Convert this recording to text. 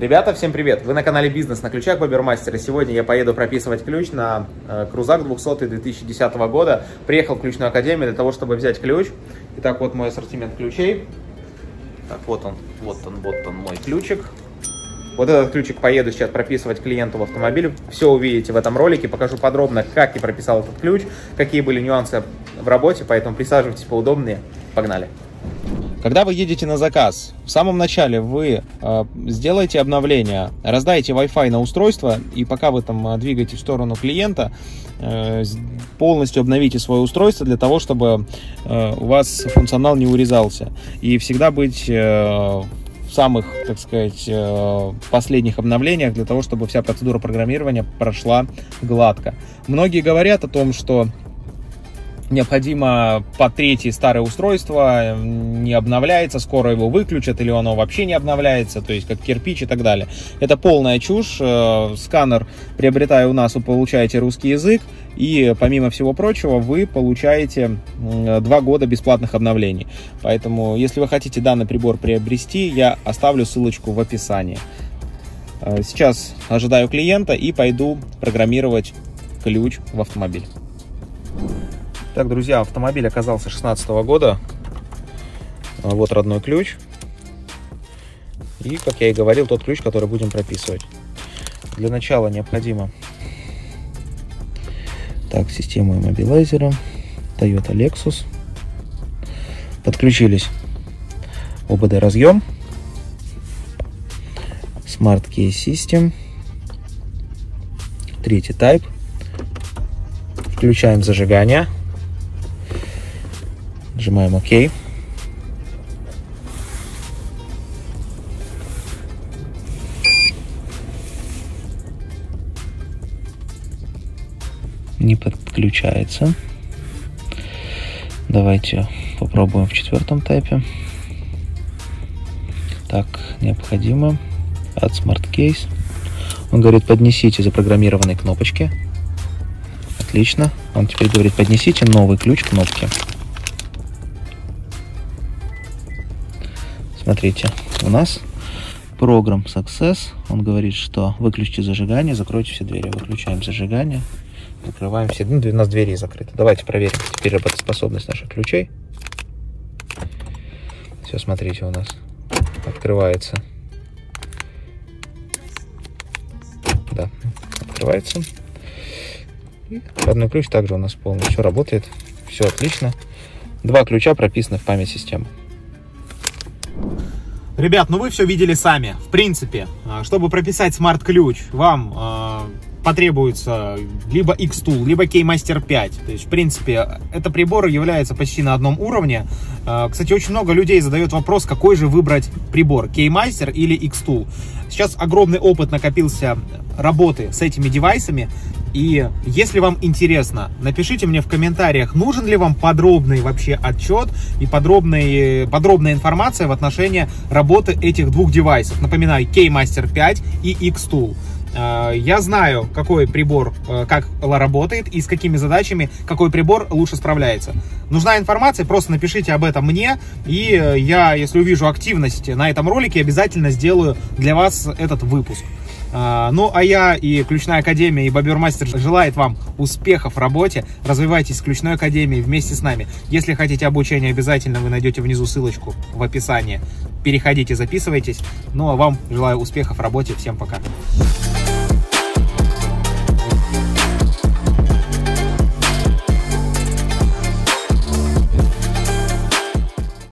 Ребята, всем привет! Вы на канале «Бизнес на ключах Бобермастера». Сегодня я поеду прописывать ключ на Крузак 200 2010 года. Приехал в Ключную Академию для того, чтобы взять ключ. Итак, вот мой ассортимент ключей. Так, вот он мой ключик. Вот этот ключик поеду сейчас прописывать клиенту в автомобиль. Все увидите в этом ролике. Покажу подробно, как я прописал этот ключ, какие были нюансы в работе, поэтому присаживайтесь поудобнее. Погнали! Когда вы едете на заказ, в самом начале вы сделаете обновление, раздаете Wi-Fi на устройство, и пока вы там двигаете в сторону клиента, полностью обновите свое устройство для того, чтобы у вас функционал не урезался. И всегда быть в самых, так сказать, последних обновлениях для того, чтобы вся процедура программирования прошла гладко. Многие говорят о том, что необходимо по третье старое устройство, не обновляется, скоро его выключат или оно вообще не обновляется, то есть как кирпич и так далее. Это полная чушь. Сканер, приобретая у нас, вы получаете русский язык и, помимо всего прочего, вы получаете 2 года бесплатных обновлений. Поэтому, если вы хотите данный прибор приобрести, я оставлю ссылочку в описании. Сейчас ожидаю клиента и пойду программировать ключ в автомобиль. Так, друзья, автомобиль оказался 16-го года. Вот родной ключ. И, как я и говорил, тот ключ, который будем прописывать. Для начала необходимо... Так, систему иммобилайзера. Toyota Lexus. Подключились. ОБД разъем. Smart Key System. Третий тайп. Включаем зажигание. Нажимаем ОК. Не подключается. Давайте попробуем в 4-м тайпе. Так, необходимо от Smart Case. Он говорит, поднесите запрограммированные кнопочки. Отлично. Он теперь говорит, поднесите новый ключ кнопки. Смотрите, у нас программ success. Он говорит, что выключите зажигание, закройте все двери. Выключаем зажигание, закрываем все двери. Ну, у нас двери закрыты. Давайте проверим теперь работоспособность наших ключей. Все, смотрите, у нас открывается. Да, открывается. И родной ключ также у нас полностью. Все работает, все отлично. 2 ключа прописаны в память системы. Ребят, ну вы все видели сами. В принципе, чтобы прописать смарт-ключ, вам потребуется либо Xtool, либо Keymaster 5. То есть, в принципе, это прибор является почти на одном уровне. Кстати, очень много людей задает вопрос, какой же выбрать прибор, Keymaster или Xtool. Сейчас огромный опыт накопился работы с этими девайсами. И если вам интересно, напишите мне в комментариях, нужен ли вам подробный вообще отчет и подробная информация в отношении работы этих 2 девайсов. Напоминаю, Keymaster 5 и Xtool. Я знаю, какой прибор как работает и с какими задачами какой прибор лучше справляется. Нужна информация, просто напишите об этом мне, и я, если увижу активность на этом ролике, обязательно сделаю для вас этот выпуск. Ну, а я и Ключная Академия, и Бобермастер желает вам успехов в работе. Развивайтесь с Ключной Академией вместе с нами. Если хотите обучения, обязательно вы найдете внизу ссылочку в описании. Переходите, записывайтесь. Ну, а вам желаю успехов в работе. Всем пока.